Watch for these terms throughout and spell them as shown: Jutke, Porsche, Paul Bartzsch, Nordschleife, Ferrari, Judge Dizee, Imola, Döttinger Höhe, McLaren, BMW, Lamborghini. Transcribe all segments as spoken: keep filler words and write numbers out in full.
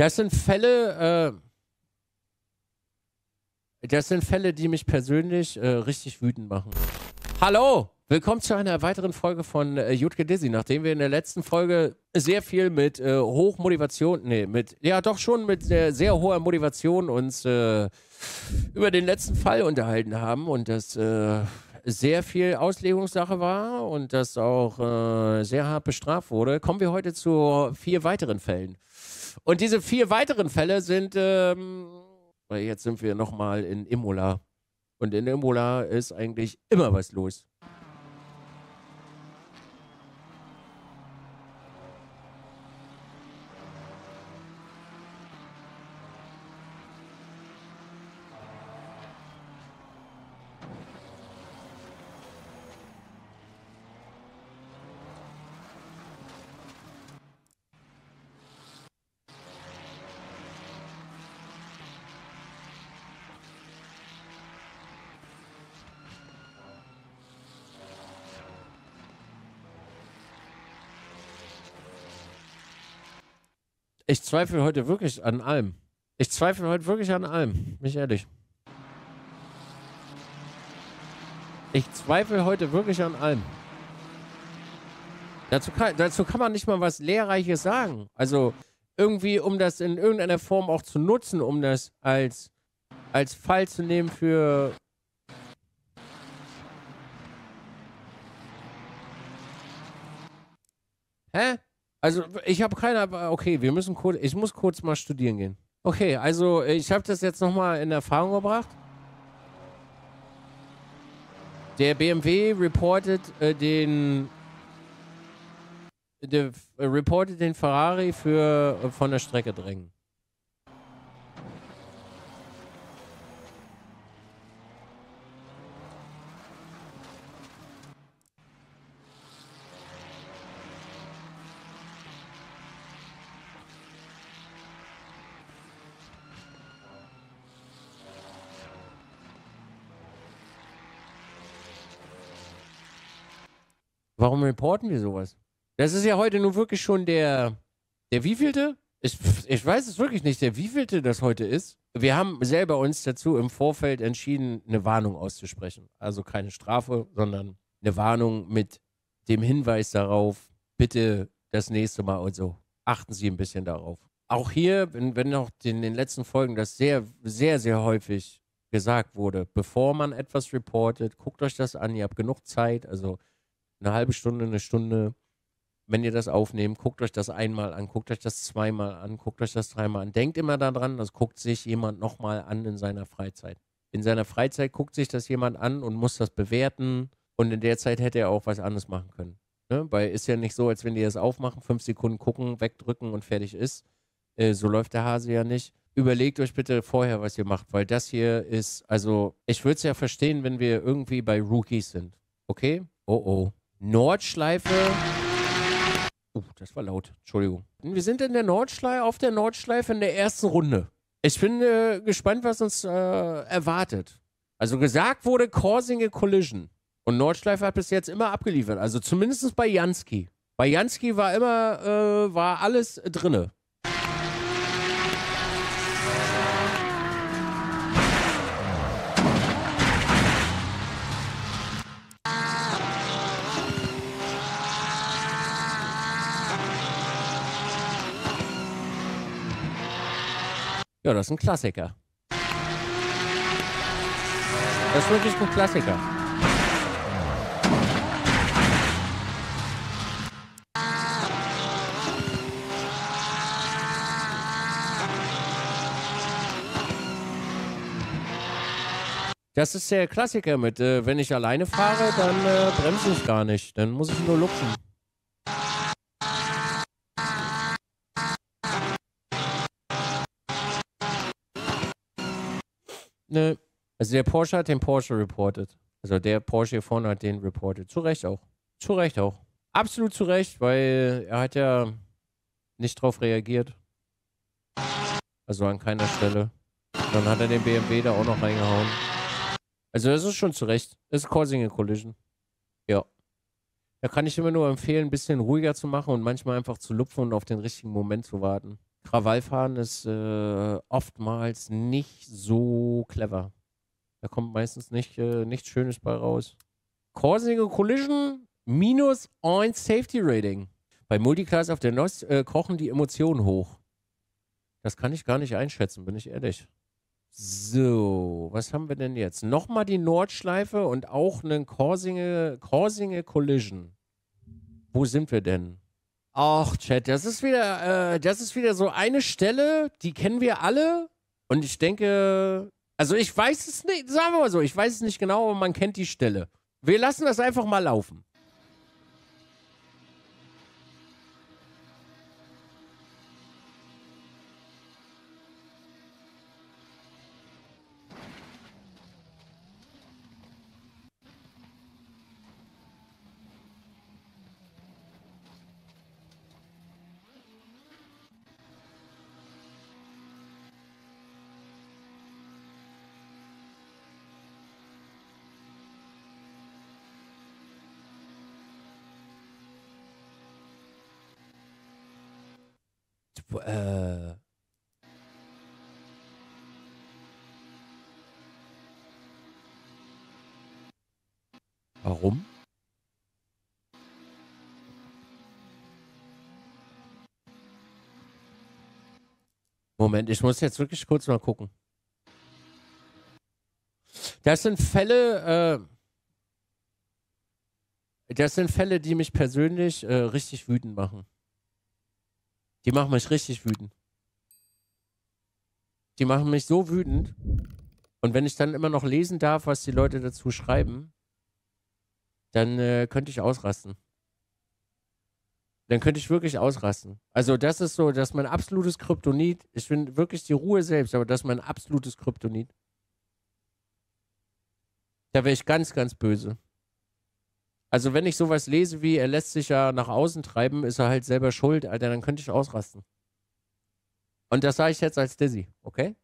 Das sind Fälle, äh, das sind Fälle, die mich persönlich äh, richtig wütend machen. Hallo! Willkommen zu einer weiteren Folge von äh, Judge Dizee. Nachdem wir in der letzten Folge sehr viel mit äh, Hochmotivation, nee, mit, ja doch schon mit äh, sehr hoher Motivation uns äh, über den letzten Fall unterhalten haben und das äh, sehr viel Auslegungssache war und das auch äh, sehr hart bestraft wurde, kommen wir heute zu vier weiteren Fällen. Und diese vier weiteren Fälle sind, ähm, jetzt sind wir nochmal in Imola. Und in Imola ist eigentlich immer was los. Ich zweifle heute wirklich an allem. Ich zweifle heute wirklich an allem, mich ehrlich. Ich zweifle heute wirklich an allem. Dazu kann, dazu kann man nicht mal was Lehrreiches sagen. Also irgendwie, um das in irgendeiner Form auch zu nutzen, um das als, als Fall zu nehmen für... Hä? Also, ich habe keine... Okay, wir müssen kurz... Ich muss kurz mal studieren gehen. Okay, also, ich habe das jetzt nochmal in Erfahrung gebracht. Der B M W reportet äh, den... Der äh, reportet den Ferrari für äh, von der Strecke drängen. Warum reporten wir sowas? Das ist ja heute nun wirklich schon der... Der wievielte? Ich, ich weiß es wirklich nicht, der wievielte das heute ist. Wir haben selber uns dazu im Vorfeld entschieden, eine Warnung auszusprechen. Also keine Strafe, sondern eine Warnung mit dem Hinweis darauf, bitte das nächste Mal und so. Achten Sie ein bisschen darauf. Auch hier, wenn auch in den letzten Folgen das sehr, sehr, sehr häufig gesagt wurde, bevor man etwas reportet, guckt euch das an, ihr habt genug Zeit, also... Eine halbe Stunde, eine Stunde, wenn ihr das aufnehmt, guckt euch das einmal an, guckt euch das zweimal an, guckt euch das dreimal an. Denkt immer daran, das guckt sich jemand nochmal an in seiner Freizeit. In seiner Freizeit guckt sich das jemand an und muss das bewerten und in der Zeit hätte er auch was anderes machen können. Ne? Weil ist ja nicht so, als wenn die das aufmachen, fünf Sekunden gucken, wegdrücken und fertig ist. Äh, so läuft der Hase ja nicht. Überlegt euch bitte vorher, was ihr macht, weil das hier ist, also ich würde es ja verstehen, wenn wir irgendwie bei Rookies sind. Okay? Oh oh. Nordschleife. Uh, das war laut. Entschuldigung. Wir sind in der Nordschleife, auf der Nordschleife in der ersten Runde. Ich bin äh, gespannt, was uns äh, erwartet. Also gesagt wurde, causing a collision. Und Nordschleife hat bis jetzt immer abgeliefert. Also zumindest bei Jansky. Bei Jansky war immer, äh, war alles drinne. Ja, das ist ein Klassiker. Das ist wirklich ein Klassiker. Das ist der Klassiker mit, äh, wenn ich alleine fahre, dann äh, bremse ich gar nicht. Dann muss ich nur lupfen. Ne. Also der Porsche hat den Porsche reported. Also der Porsche hier vorne hat den reported. Zu Recht auch. Zu Recht auch. Absolut zu Recht, weil er hat ja nicht drauf reagiert. Also an keiner Stelle. Dann hat er den B M W da auch noch reingehauen. Also das ist schon zu Recht. Das ist causing a collision. Ja. Da kann ich immer nur empfehlen, ein bisschen ruhiger zu machen und manchmal einfach zu lupfen und auf den richtigen Moment zu warten. Krawallfahren ist äh, oftmals nicht so clever. Da kommt meistens nicht, äh, nichts Schönes bei raus. Causing a Collision minus ein Safety Rating. Bei Multicars auf der N O S äh, kochen die Emotionen hoch. Das kann ich gar nicht einschätzen, bin ich ehrlich. So, was haben wir denn jetzt? Nochmal die Nordschleife und auch einen Causing a, Causing a Collision. Wo sind wir denn? Ach, Chat, das ist wieder, äh, das ist wieder so eine Stelle, die kennen wir alle. Und ich denke, also ich weiß es nicht, sagen wir mal so, ich weiß es nicht genau, aber man kennt die Stelle. Wir lassen das einfach mal laufen. Äh. Warum? Moment, ich muss jetzt wirklich kurz mal gucken. Das sind Fälle, äh, das sind Fälle, die mich persönlich äh, richtig wütend machen. Die machen mich richtig wütend. Die machen mich so wütend. Und wenn ich dann immer noch lesen darf, was die Leute dazu schreiben, dann äh, könnte ich ausrasten. Dann könnte ich wirklich ausrasten. Also das ist so, dass mein absolutes Kryptonit, ich bin wirklich die Ruhe selbst, aber das ist mein absolutes Kryptonit. Da wäre ich ganz, ganz böse. Also wenn ich sowas lese wie, er lässt sich ja nach außen treiben, ist er halt selber schuld, Alter, dann könnte ich ausrasten. Und das sage ich jetzt als Dizee, okay?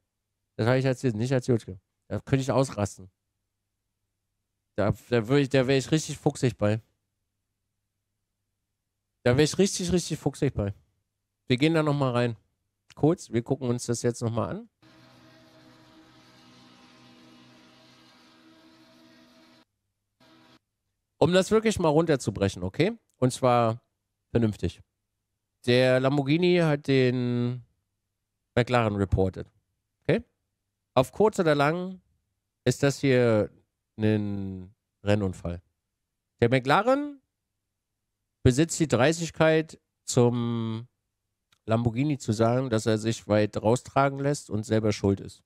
Das sage ich als Dizee, nicht als Jutke. Da könnte ich ausrasten. Da, da, würde ich, da wäre ich richtig fuchsig bei. Da wäre ich richtig, richtig fuchsig bei. Wir gehen da nochmal rein. Kurz, wir gucken uns das jetzt nochmal an. Um das wirklich mal runterzubrechen, okay? Und zwar vernünftig. Der Lamborghini hat den McLaren reported, okay? Auf kurz oder lang ist das hier ein Rennunfall. Der McLaren besitzt die Dreistigkeit, zum Lamborghini zu sagen, dass er sich weit raustragen lässt und selber schuld ist.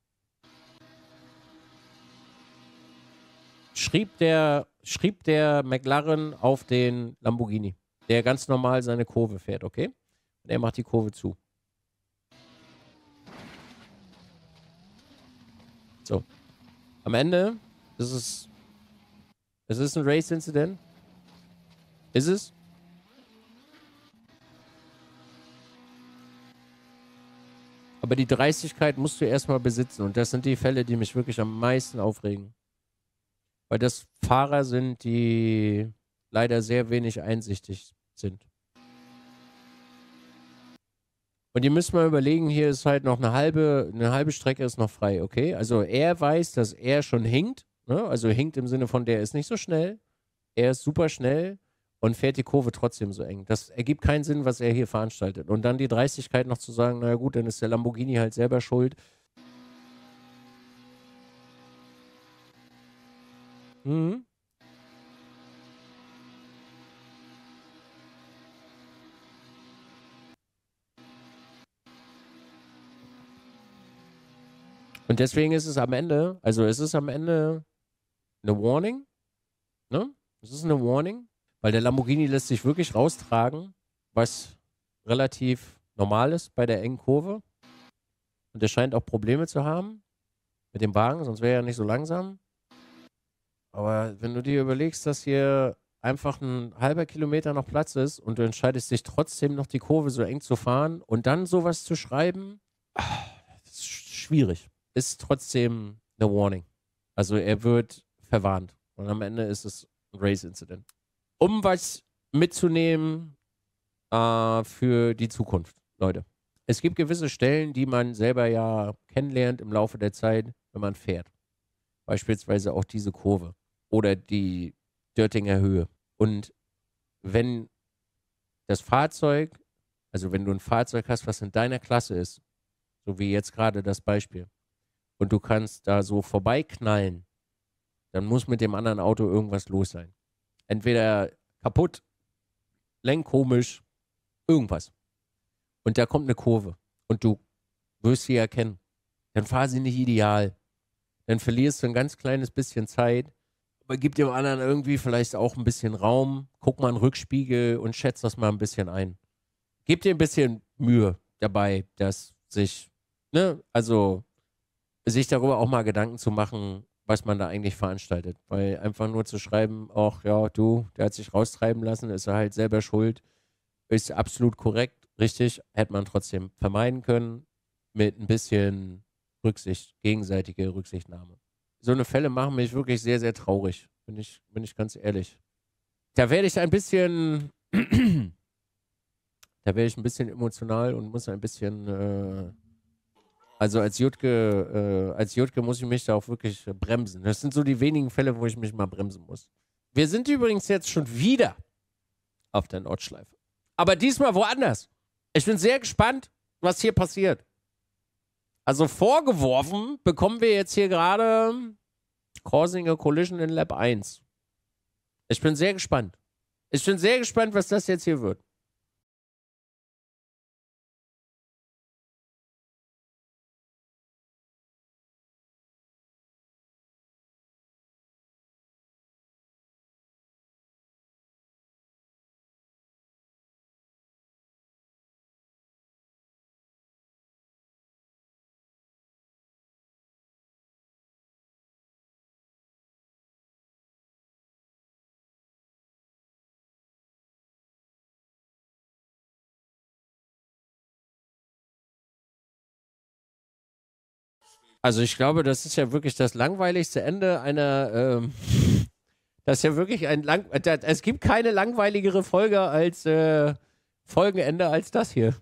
Schrieb der, schrieb der McLaren auf den Lamborghini, der ganz normal seine Kurve fährt, okay? Und er macht die Kurve zu. So. Am Ende ist es... Ist es ein Race-Incident? Ist es? Aber die Dreistigkeit musst du erstmal besitzen. Und das sind die Fälle, die mich wirklich am meisten aufregen. Weil das Fahrer sind, die leider sehr wenig einsichtig sind. Und ihr müsst mal überlegen, hier ist halt noch eine halbe, eine halbe Strecke ist noch frei, okay? Also er weiß, dass er schon hinkt, ne? Also hinkt im Sinne von, der ist nicht so schnell, er ist super schnell und fährt die Kurve trotzdem so eng. Das ergibt keinen Sinn, was er hier veranstaltet. Und dann die Dreistigkeit noch zu sagen, naja gut, dann ist der Lamborghini halt selber schuld. Mhm. Und deswegen ist es am Ende, also es ist am Ende eine Warning, ne? Es ist eine Warning, weil der Lamborghini lässt sich wirklich raustragen, was relativ normal ist bei der engen Kurve. Und er scheint auch Probleme zu haben mit dem Wagen, sonst wäre er ja nicht so langsam. Aber wenn du dir überlegst, dass hier einfach ein halber Kilometer noch Platz ist und du entscheidest dich trotzdem noch die Kurve so eng zu fahren und dann sowas zu schreiben, das ist schwierig. Ist trotzdem eine Warning. Also er wird verwarnt. Und am Ende ist es ein Race-Incident. Um was mitzunehmen äh, für die Zukunft, Leute. Es gibt gewisse Stellen, die man selber ja kennenlernt im Laufe der Zeit, wenn man fährt. Beispielsweise auch diese Kurve oder die Döttinger Höhe. Und wenn das Fahrzeug, also wenn du ein Fahrzeug hast, was in deiner Klasse ist, so wie jetzt gerade das Beispiel, und du kannst da so vorbeiknallen, dann muss mit dem anderen Auto irgendwas los sein. Entweder kaputt, lenkkomisch, irgendwas. Und da kommt eine Kurve und du wirst sie erkennen. Dann fahr sie nicht ideal. Dann verlierst du ein ganz kleines bisschen Zeit, aber gib dem anderen irgendwie vielleicht auch ein bisschen Raum, guck mal in den Rückspiegel und schätz das mal ein bisschen ein. Gib dir ein bisschen Mühe dabei, dass sich, ne, also sich darüber auch mal Gedanken zu machen, was man da eigentlich veranstaltet. Weil einfach nur zu schreiben, ach ja, du, der hat sich raustreiben lassen, ist er halt selber schuld, ist absolut korrekt, richtig, hätte man trotzdem vermeiden können mit ein bisschen Rücksicht, gegenseitige Rücksichtnahme. So eine Fälle machen mich wirklich sehr, sehr traurig, bin ich, bin ich ganz ehrlich. Da werde ich ein bisschen, da werde ich ein bisschen emotional und muss ein bisschen, äh, also als Jutke, äh, als Jutke muss ich mich da auch wirklich bremsen. Das sind so die wenigen Fälle, wo ich mich mal bremsen muss. Wir sind übrigens jetzt schon wieder auf der Nordschleife. Aber diesmal woanders. Ich bin sehr gespannt, was hier passiert. Also vorgeworfen bekommen wir jetzt hier gerade Causing a Collision in Lab eins. Ich bin sehr gespannt. Ich bin sehr gespannt, was das jetzt hier wird. Also ich glaube, das ist ja wirklich das langweiligste Ende einer, ähm, das ist ja wirklich ein, lang, das, es gibt keine langweiligere Folge als, äh, Folgenende als das hier.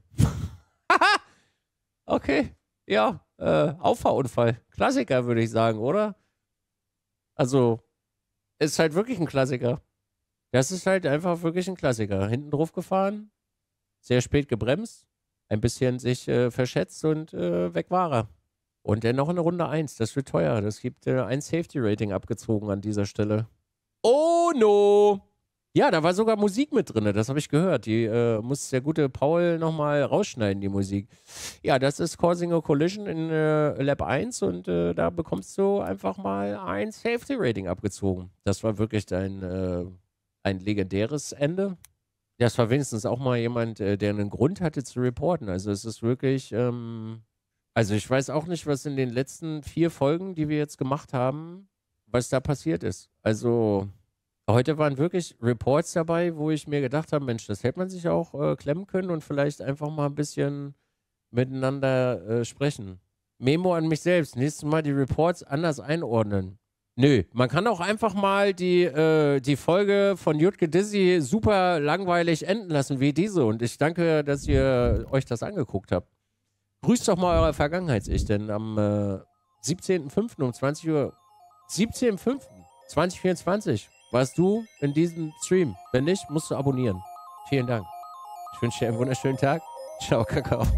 Okay, ja, äh, Auffahrunfall. Klassiker, würde ich sagen, oder? Also, ist halt wirklich ein Klassiker. Das ist halt einfach wirklich ein Klassiker. Hinten drauf gefahren, sehr spät gebremst, ein bisschen sich äh, verschätzt und äh, weg war er. Und dann noch eine Runde eins. Das wird teuer. Das gibt äh, ein Safety-Rating abgezogen an dieser Stelle. Oh no! Ja, da war sogar Musik mit drin. Das habe ich gehört. Die äh, muss der gute Paul nochmal rausschneiden, die Musik. Ja, das ist Causing a Collision in äh, Lab eins. Und äh, da bekommst du einfach mal ein Safety-Rating abgezogen. Das war wirklich dein, äh, ein legendäres Ende. Das war wenigstens auch mal jemand, äh, der einen Grund hatte zu reporten. Also es ist wirklich... Ähm Also ich weiß auch nicht, was in den letzten vier Folgen, die wir jetzt gemacht haben, was da passiert ist. Also heute waren wirklich Reports dabei, wo ich mir gedacht habe, Mensch, das hätte man sich auch äh, klemmen können und vielleicht einfach mal ein bisschen miteinander äh, sprechen. Memo an mich selbst, nächstes Mal die Reports anders einordnen. Nö, man kann auch einfach mal die, äh, die Folge von Judge Dizee super langweilig enden lassen wie diese. Und ich danke, dass ihr euch das angeguckt habt. Grüßt doch mal euer Vergangenheits-Ich, denn am äh, siebzehnten fünften um zwanzig Uhr, siebzehnten fünften zweitausendvierundzwanzig warst du in diesem Stream. Wenn nicht, musst du abonnieren. Vielen Dank. Ich wünsche dir einen wunderschönen Tag. Ciao, Kakao.